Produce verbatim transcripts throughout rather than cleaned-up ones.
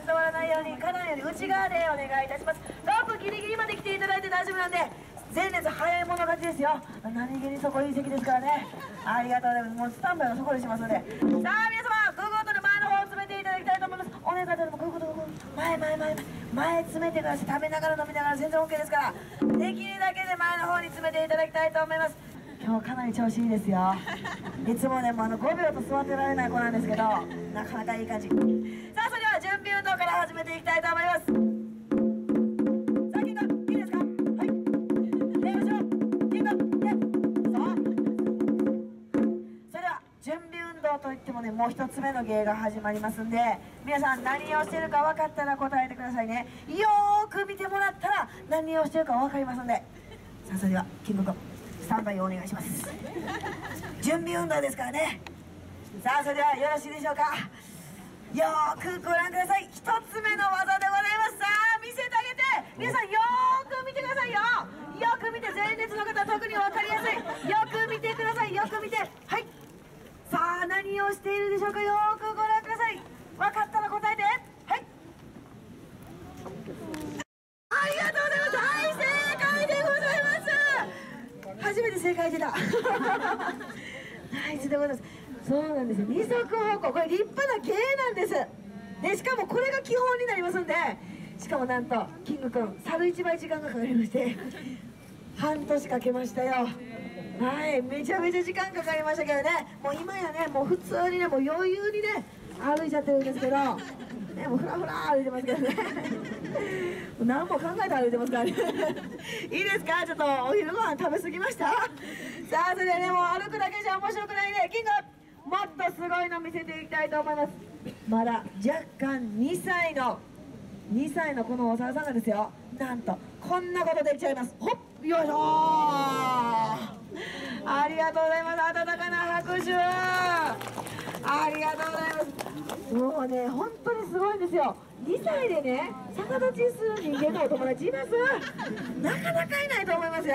携わらないように、花壇より内側でお願いいたします。ロープギリギリまで来ていただいて大丈夫なんで、前列早い者勝ちですよ。何気にそこいい席ですからね。ありがとうございます。もうスタンバイはそこにしますので。さあ皆様、グーグーとで前の方を詰めていただきたいと思います。お願いだけでもグーグーとグーグー前前前前前詰めてください。食べながら飲みながら全然 OK ですから、できるだけで前の方に詰めていただきたいと思います。今日かなり調子いいですよ。いつもね、もうあのごびょうと座ってられない子なんですけど、なかなかいい感じ。さあそれでは準備運動から始めていきたいと思います。といってもね、もう一つ目の芸が始まりますんで、皆さん何をしてるか分かったら答えてくださいね。よーく見てもらったら何をしてるか分かりますんで。さあそれではキング君、スタンバイをお願いします。準備運動ですからね。さあそれではよろしいでしょうか。よーくご覧ください。一つ目の技でございます。さあ見せてあげて、皆さんよーく見てくださいよ。よく見て、前列の方特に分かりやすい。よく見てください。よく見て、はい。さあ何をしているでしょうか。よーくご覧ください。分かったら答えて。はい、ありがとうございます。はい、正解でございます。初めて正解出た。ナイスでございます。そうなんですよ、二足歩行、これ立派な芸なんですで、しかもこれが基本になりますんで、しかもなんとキング君、猿一倍時間がかかりまして半年かけましたよ。はい、めちゃめちゃ時間かかりましたけどね、もう今やね、もう普通にね、もう余裕にね、歩いちゃってるんですけど、ね、もうふらふら歩いてますけどね、もう何も考えて歩いてますからね、いいですか、ちょっとお昼ご飯食べ過ぎました?さあ、それでね、もう歩くだけじゃ面白くないね、キング、もっとすごいの見せていきたいと思います。まだ若干にさいの、にさいのこのお猿さんがですよ、なんと、こんなことできちゃいます。ほっ、よいしょー。ありがとうございます。温かな拍手。ありがとうございます。もうね、本当にすごいんですよ。にさいでね、逆立ちする人間のお友達います？なかなかいないと思いますよ。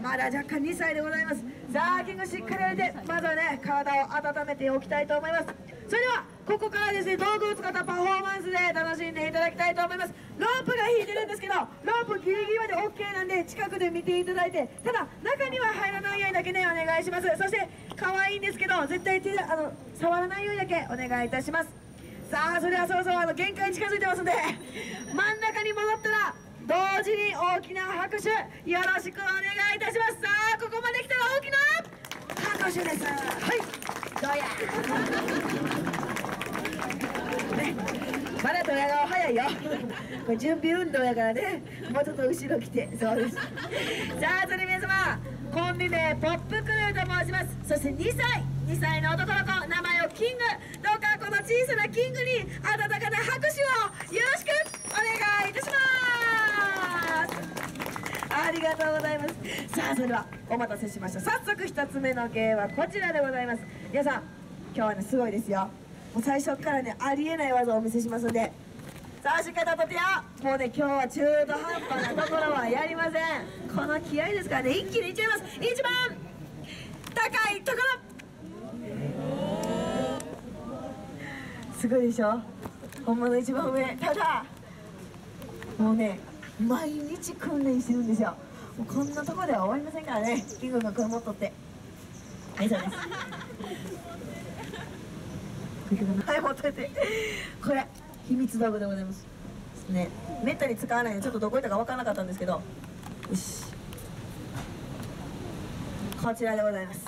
まだ若干にさいでございます。さあキング、しっかりやれて、まずはね、体を温めておきたいと思います。それではここからですね、道具を使ったパフォーマンスで楽しんでいただきたいと思います。ロープが引いてるんですけど、ロープギリギリまで OK なんで、近くで見ていただいて、ただ中には入らないようにだけね、お願いします。そして可愛いんですけど、絶対手あの触らないようにだけお願いいたします。さあそれではそろそろあの限界近づいてますんで、真ん中に戻ったら同時に大きな拍手よろしくお願いいたします。さあここまで来たら大きな拍手です。はい、どうやまだドヤ顔早いよ。これ準備運動やからね、もうちょっと後ろ来て、そうです。じゃあそれ皆様、コンビ名ポップクルーと申します。そしてにさいにさいの男の子、名前をキング、どうかこの小さなキングに温かな拍手をよろしくお願いいたします。ありがとうございます。さあそれではお待たせしました。早速ひとつめの芸はこちらでございます。皆さん今日はね、すごいですよ。もう最初からね、ありえない技をお見せしますので、さあしっかり立ててよ。もうね、今日は中途半端なところはやりません。この気合いですからね、一気にいっちゃいます。一番高いところ、すごいでしょ、本物一番上。ただもうね、毎日訓練してるんですよ。もうこんなところでは終わりませんからね。キングがこれ持っとって、以上です。はい、持っといて。これ秘密道具でございますね。めったに使わないので、ちょっとどこ行ったか分からなかったんですけど、よし、こちらでございます。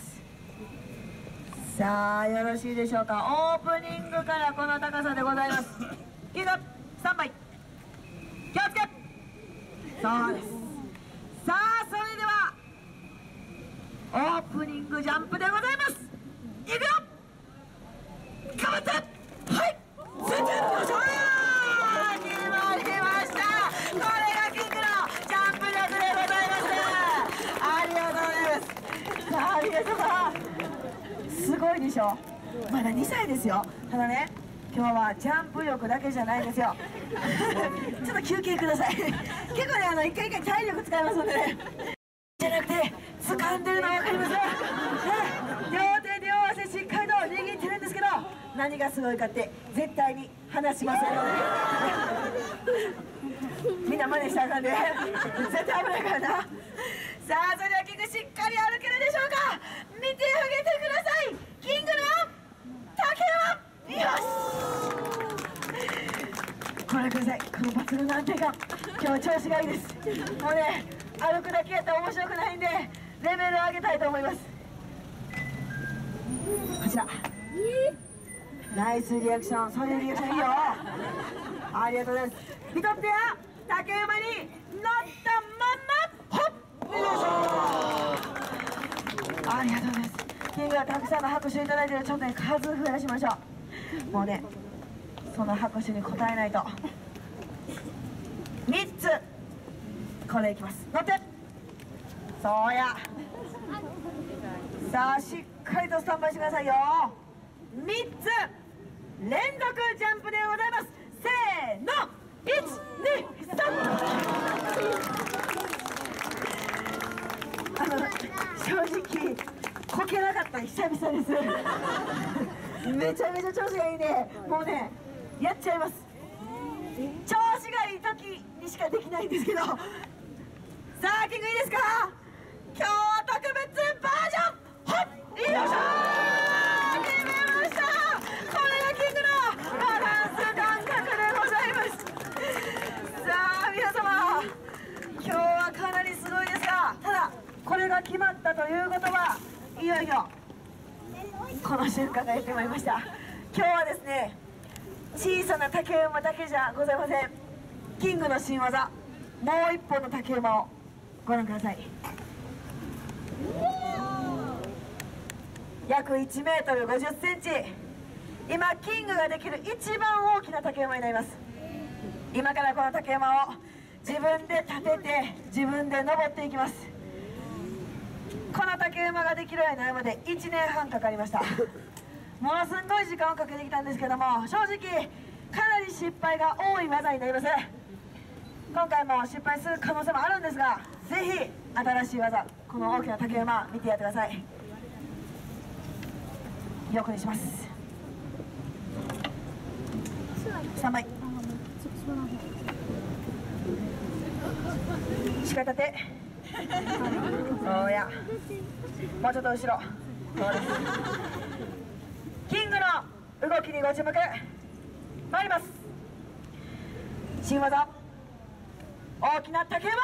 さあよろしいでしょうか。オープニングからこの高さでございます。いいぞ、スタンバイ気をつけ。そうです。さあそれではオープニングジャンプでございます。いくよ、頑張って。はい、全然よいしょー、決まりました。これがキングのジャンプ力でございます。ありがとうございます。さあ皆様、すごいでしょ。まだにさいですよ。ただね、今日はジャンプ力だけじゃないですよ。ちょっと休憩ください。結構ね、あの一回一回体力使いますのでね、じゃなくて掴んでるの分かりますね。両手両足しっかりと握ってるんですけど、何がすごいかって絶対に話しませんのでみんな真似したらあかんで、絶対危ないからな。さあそれではキング、しっかり歩けるでしょうか。見てあげてください。キングの竹山、よし、ご覧ください、この抜群の安定感、今日調子がいいです。もうね、歩くだけやったら面白くないんでレベルを上げたいと思います。こちら、ナイスリアクション、そういうリアクションいいよ。ありがとうございます。一つ手は竹馬に乗ったまま、ほっ、よいしょ、ありがとうございます。キングはたくさんの拍手いただいてる、ちょっとね、数増やしましょう。もうね、その拍手に応えないと。みっつこれいきます。乗って、そうや、さあしっかりとスタンバイしてくださいよ。みっつ連続ジャンプでございます。せーの、いち、に、さん。 あの正直こけなかった、久々です。めちゃめちゃ調子がいいね。もうね、やっちゃいます。調子がいい時にしかできないんですけど。さあキング、いいですか、今日は特別バージョン。よいしょー、決めました。これがキングのバランス感覚でございます。さあ皆様、今日はかなりすごいですが、ただこれが決まったということは、いよいよこの瞬間がやってまいりました。今日はですね、小さな竹馬だけじゃございません。キングの新技、もう一本の竹馬をご覧ください。約いちメートルごじゅっセンチ、今キングができる一番大きな竹馬になります。今からこの竹馬を自分で立てて、自分で登っていきます。この竹馬ができるようになるまでいちねんはんかかりました。ものすごい時間をかけてきたんですけども、正直かなり失敗が多い技になります。今回も失敗する可能性もあるんですが、ぜひ新しい技、この大きな竹馬見てやってください。よくにします。スタンバイ、しっかり立て、そうや、もうちょっと後ろ、キングの動きにご注目。参ります。新技、大きな竹馬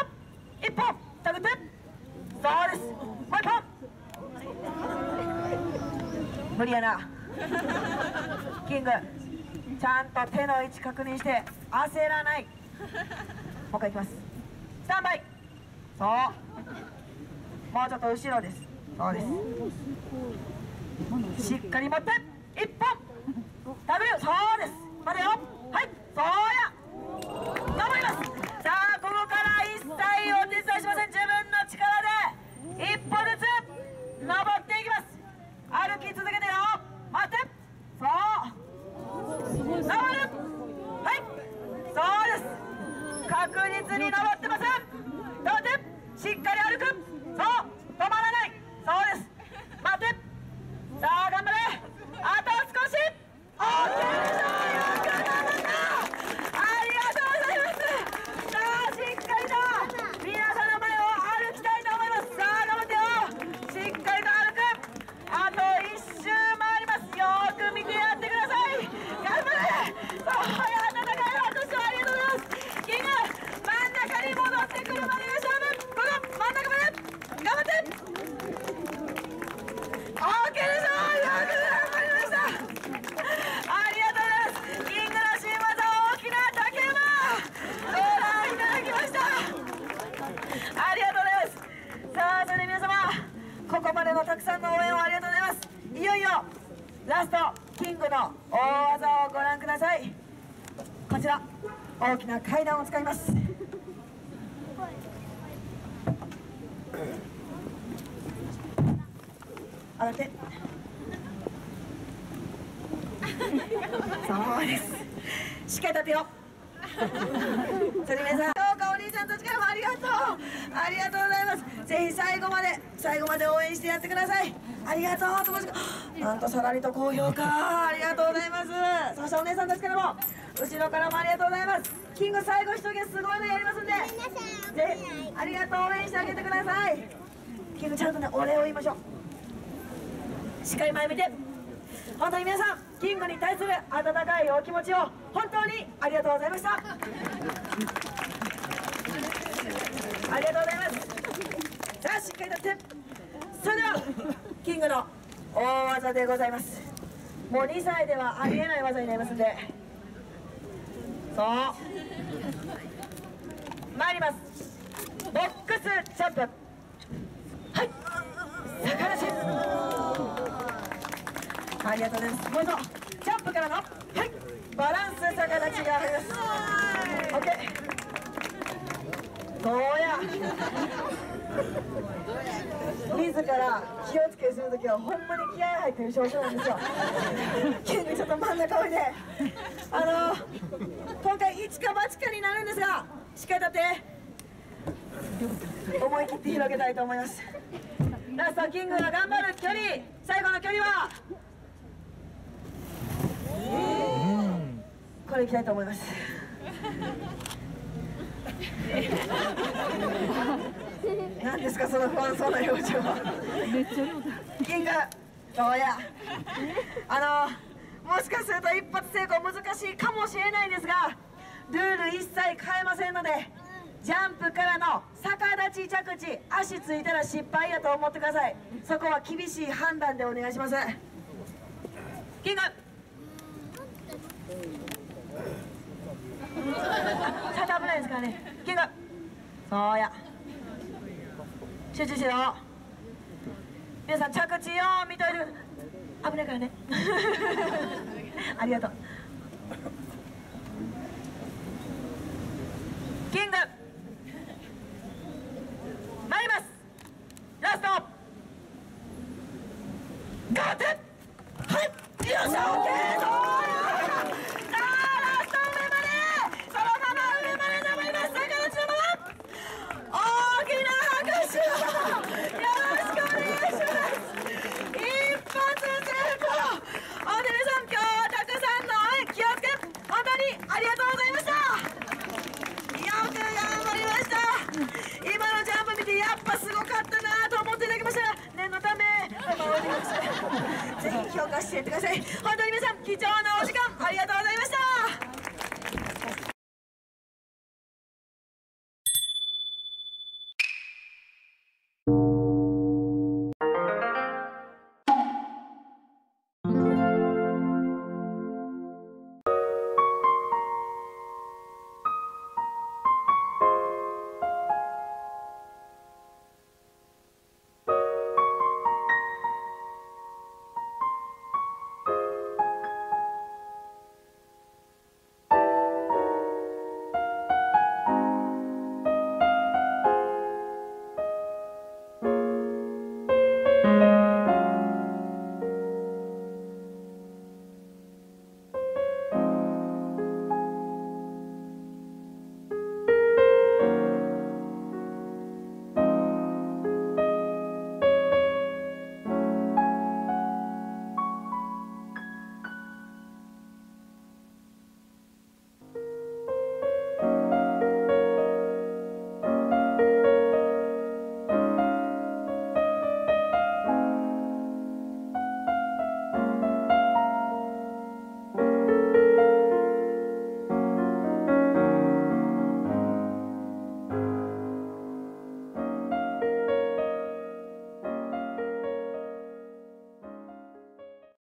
一本立てて、そうです、もう一本、無理やな。キング、ちゃんと手の位置確認して焦らない。もう一回いきます。スタンバイ、そう、もうちょっと後ろです。そうです、しっかり持って一本ダブル、そうです、待てよ、はい、そうや、登ります。さあここから一切お手伝いしません。自分の力で一歩ずつ登っていきます。歩き続けてよ、待って、そう、登る、はい、そうです、確実に登ってません。登って、しっかり歩く、そう、止まらない、そうです、待って、さあ頑張れ、あと少し、オーケー、という方々、ありがとうございます。さあしっかりと皆さんの前を歩きたいと思います。さあ頑張ってよ、しっかりと歩く、あと一周回ります。よーく見てやってください。頑張れ、そうや、温かい拍手をありがとうございます。キング、真ん中に戻ってくるまで勝負、この真ん中まで頑張って、 オーケー でしょ、よく頑張りました。ありがとうございます。キングの新技、大きな竹馬、ご覧いただきました。ありがとうございます。さあそれで皆様、ここまでのたくさんの応援をありがとうございます。いよいよラスト、キングの大技をご覧ください。こちら、大きな階段を使います。上がって、そうです、しっかり立てよ。それで皆さん、どうかお願い兄さんたちからもありがとう、ありがとうございます。ぜひ最後まで最後まで応援してやってください。ありがとうともしく、なんとさらりと高評価、ありがとうございます。そしてお姉さんたちからも後ろからもありがとうございます。キング最後一人すごいのやりますんで、ぜひありがとう、応援してあげてください。キングちゃんとね、お礼を言いましょう。しっかり前見て、本当に皆さんキングに対する温かいお気持ちを本当にありがとうございました。ありがとうございます。さあしっかり立って、それではキングの大技でございます。もうにさいではありえない技になりますんで、そう参ります。ボックスジャンプ、はい、逆立ち、ありがとうございます。もう一度ジャンプからの、はい、バランス逆立ちがあります。 OK、 どうや自ら気をつけするときはほんまに気合い入ってる少々なんですよ。キングちょっと真ん中おいで、あのー、今回一か八かになるんですが、しっかり立って思い切って広げたいと思います。ラストキングが頑張る距離、最後の距離はこれいきたいと思います。何ですかその不安そうな表情は。めっちゃ良かった。キングどうや、あのーもしかすると一発成功難しいかもしれないですが、ルール一切変えませんので、ジャンプからの逆立ち着地、足ついたら失敗やと思ってください。そこは厳しい判断でお願いします。キング最初危ないですからね。キングそうや、集中しろ。皆さん着地を見といて、危ないからね。ありがとう。キング参ります。ラストガーテン、はい、よっしゃ、オッケー、どうや、さあラスト上まで、そのまま上まで登ります。逆立ちのまま、大きな拍手をよろしくお願いします。一発本当に皆さん、今日はたくさんの応援、気をつけ、本当にありがとうございました。よく頑張りました。今のジャンプ見てやっぱすごかったなと思っていただきましたが、念のためぜひ評価していってください。本当に皆さん貴重な